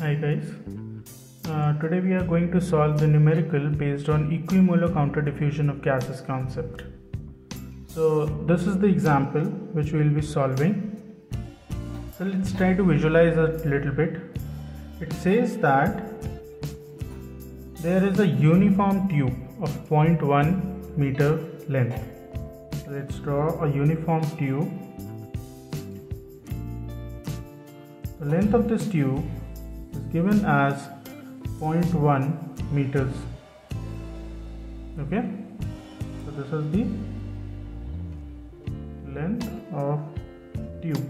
Hi guys, today we are going to solve the numerical based on equimolar counter diffusion of gases concept. So this is the example which we will be solving. So let's try to visualize a little bit. It says that there is a uniform tube of 0.1 meter length. Let's draw a uniform tube. The length of this tube is given as 0.1 meters. Okay, so this is the length of tube.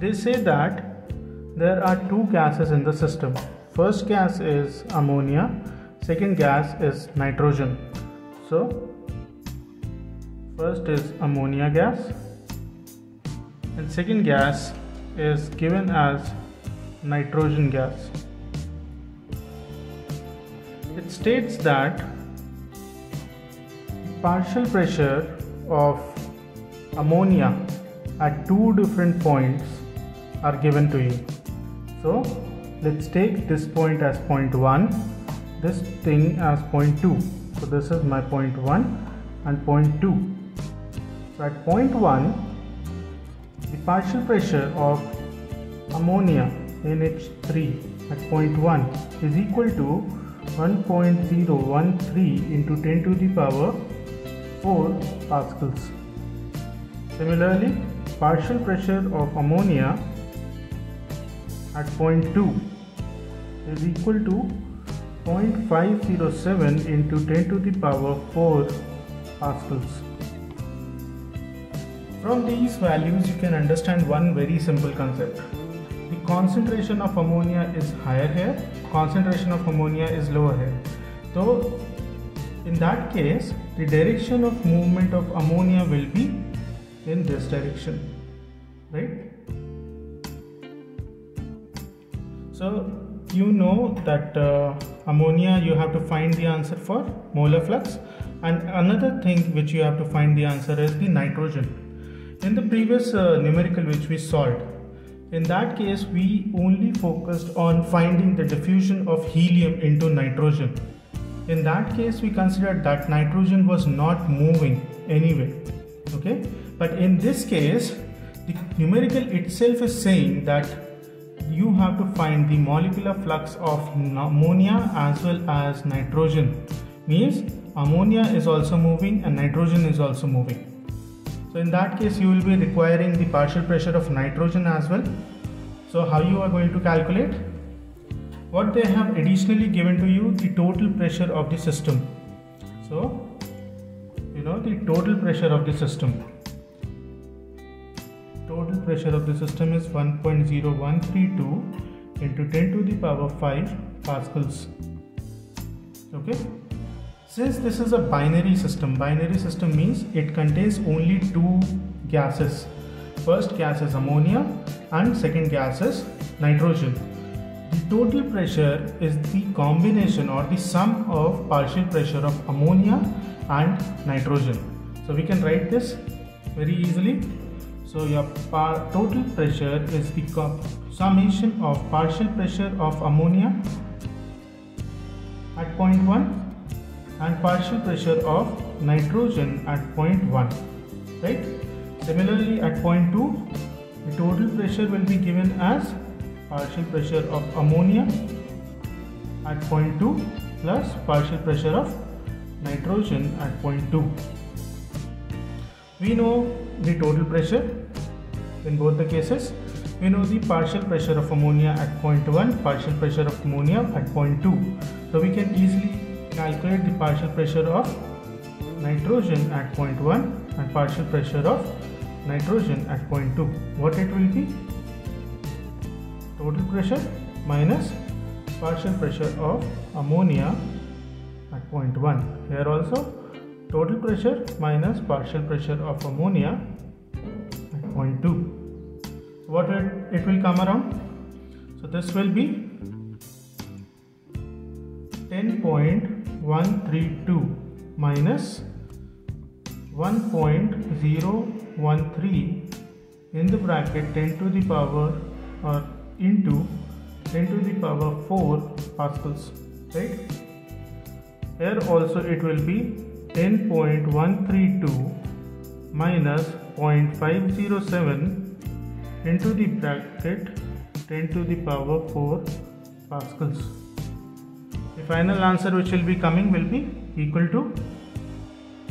They say that there are two gases in the system. First gas is ammonia, second gas is nitrogen. So first is ammonia gas and second gas is given as nitrogen gas. It states that partial pressure of ammonia at two different points are given to you. So let's take this point as 0.1, this thing as 0.2. So this is my 0.1 and 0.2. So at 0.1, the partial pressure of ammonia NH3 at 0.1 is equal to 1.013 into 10 to the power 4 pascals. Similarly, partial pressure of ammonia at 0.2 is equal to 0.507 into 10 to the power 4 pascals. From these values you can understand one very simple concept. The concentration of ammonia is higher here, concentration of ammonia is lower here. So in that case the direction of movement of ammonia will be in this direction, right? So you know that ammonia you have to find the answer for molar flux, and another thing which you have to find the answer is the nitrogen. In the previous numerical which we solved, in that case we only focused on finding the diffusion of helium into nitrogen. In that case we considered that nitrogen was not moving anyway. Okay, but in this case the numerical itself is saying that you have to find the molecular flux of ammonia as well as nitrogen. Means ammonia is also moving and nitrogen is also moving. So in that case you will be requiring the partial pressure of nitrogen as well. So how you are going to calculate? What they have additionally given to you, the total pressure of the system. So you know the total pressure of the system. Total pressure of the system is 1.0132 into 10 to the power 5 pascals. Okay. Since this is a binary system means it contains only two gases. First gas is ammonia and second gas is nitrogen. The total pressure is the combination or the sum of partial pressure of ammonia and nitrogen. So we can write this very easily. So your total pressure is the summation of partial pressure of ammonia at 0.1 and partial pressure of nitrogen at 0.1, right? Similarly at 0.2 the total pressure will be given as partial pressure of ammonia at 0.2 plus partial pressure of nitrogen at 0.2. We know the total pressure in both the cases. We know the partial pressure of ammonia at 0.1, partial pressure of ammonia at 0.2. So we can easily calculate the partial pressure of nitrogen at 0.1 and partial pressure of nitrogen at 0.2. What it will be? Total pressure minus partial pressure of ammonia at 0.1. Here also total pressure minus partial pressure of ammonia at 0.2. What it will come around? So this will be 10.132 minus 1.013 in the bracket 10 to the power or into 10 to the power 4 pascals, right? Here also it will be 10.132 minus 0.507 into the bracket 10 to the power 4 pascals. The final answer which will be coming will be equal to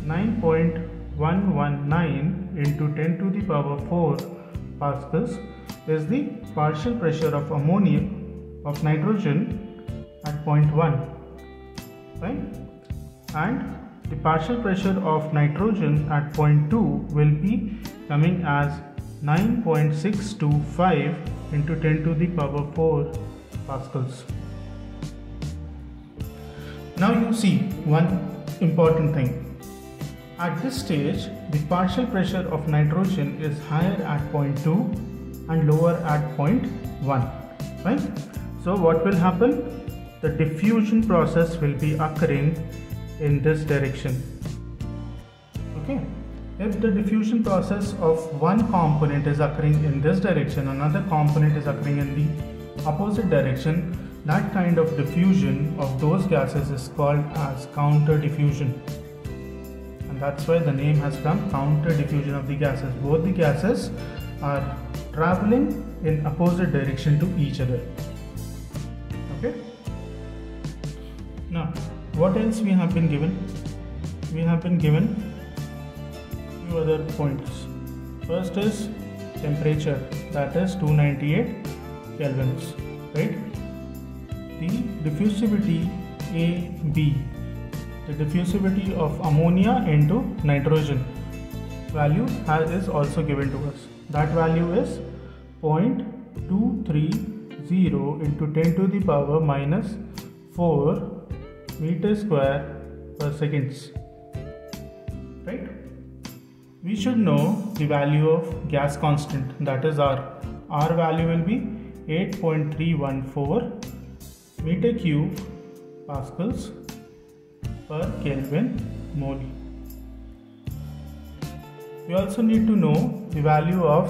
9.119 into 10 to the power 4 pascals is the partial pressure of ammonia of nitrogen at point 1, right? And the partial pressure of nitrogen at point 2 will be coming as 9.625 into 10 to the power 4 pascals. Now you see one important thing. At this stage, the partial pressure of nitrogen is higher at point 2 and lower at point 1, right? So what will happen? The diffusion process will be occurring in this direction. Okay, if the diffusion process of one component is occurring in this direction, another component is occurring in the opposite direction, that kind of diffusion of those gases is called as counter diffusion, and that's why the name has come, counter diffusion of the gases. Both the gases are traveling in opposite direction to each other. Okay, now what else we have been given? We have been given few other points. First is temperature, that is 298 kelvins, right? The diffusivity AB, the diffusivity of ammonia into nitrogen value is also given to us. That value is 0.230 into 10 to the power minus 4 meter square per seconds, right? We should know the value of gas constant, that is R value will be 8.314 meter cube pascals per Kelvin mole. We also need to know the value of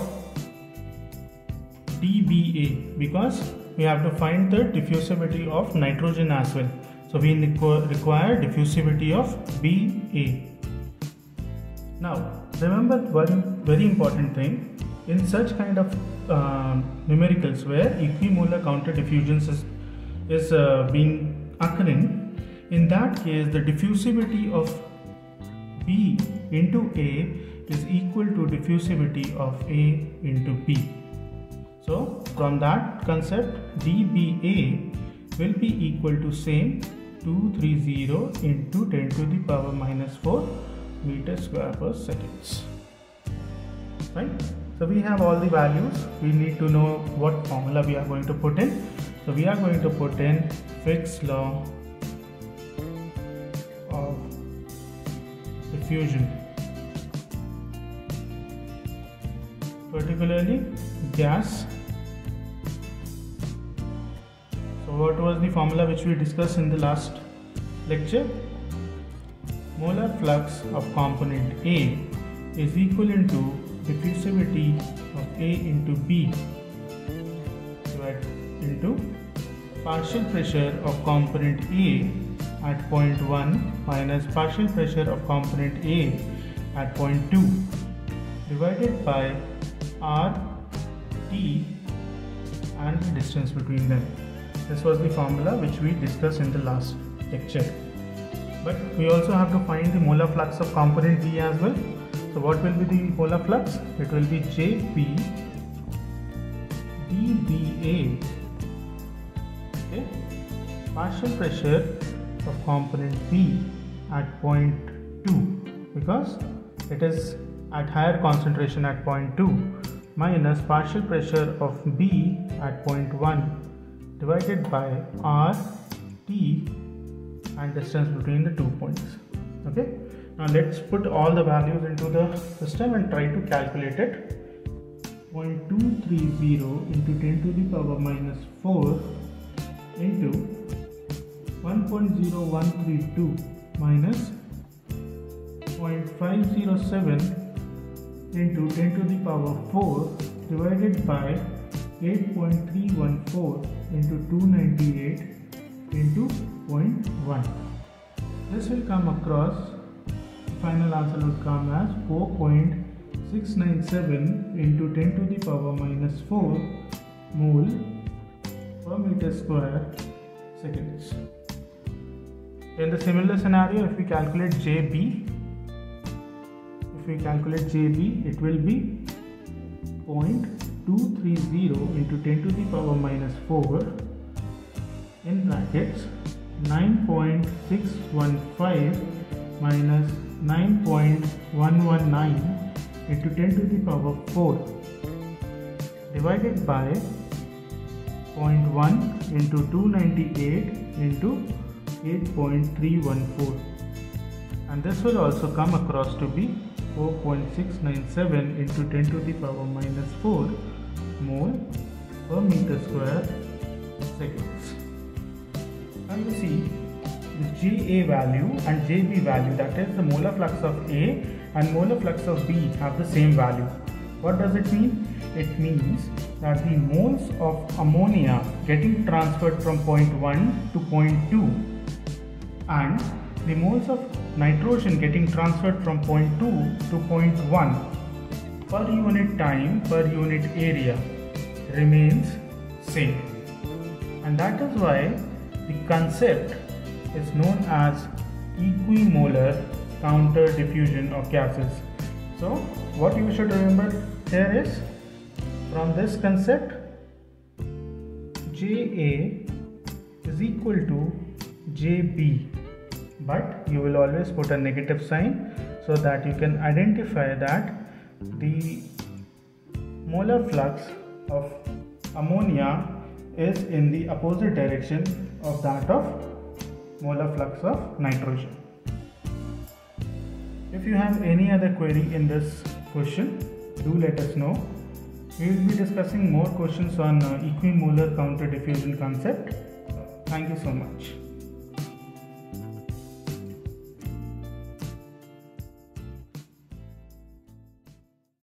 dBA, because we have to find the diffusivity of nitrogen as well. So we require diffusivity of BA. Now remember one very important thing. In such kind of numericals where equimolar counter diffusions is occurring, in that case the diffusivity of B into A is equal to diffusivity of A into B. So from that concept, dBA will be equal to same 230 into 10 to the power minus 4 meter square per seconds, right? So we have all the values. We need to know what formula we are going to put in. So we are going to put in Fick's law of diffusion, particularly gas. So what was the formula which we discussed in the last lecture? Molar flux of component A is equivalent to diffusivity of A into B divided into partial pressure of component A at point 1 minus partial pressure of component A at point 2 divided by R, T and the distance between them. This was the formula which we discussed in the last lecture. But we also have to find the molar flux of component B as well. So what will be the molar flux? It will be JP dBA, okay, partial pressure of component B at point 2, because it is at higher concentration at point 2, minus partial pressure of B at point 1 divided by R, T and distance between the 2 points. Okay, now let's put all the values into the system and try to calculate it. 0.230 into 10 to the power minus 4 into 1.0132 minus 0.507 into 10 to the power 4 divided by 8.314 into 298 into 0.1. This will come across, the final answer would come as 4.697 into 10 to the power minus 4 mole per meter square seconds. In the similar scenario, if we calculate JB, it will be 0.230 into 10 to the power minus 4 in brackets 9.615 minus 9.119 into 10 to the power 4 divided by 0.1 into 298 into 8.314, and this will also come across to be 4.697 into 10 to the power minus 4 mole per meter square seconds. And you see the GA value and JB value, that is the molar flux of A and molar flux of B, have the same value. What does it mean? It means that the moles of ammonia getting transferred from point 1 to point 2 and the moles of nitrogen getting transferred from point 2 to point 1 per unit time per unit area remains same, and that is why the concept is known as equimolar counter diffusion of gases. So what you should remember here is, from this concept, JA is equal to JB, but you will always put a negative sign so that you can identify that the molar flux of ammonia is in the opposite direction of that of molar flux of nitrogen. If you have any other query in this question, do let us know. We will be discussing more questions on equimolar counter diffusion concept. Thank you so much.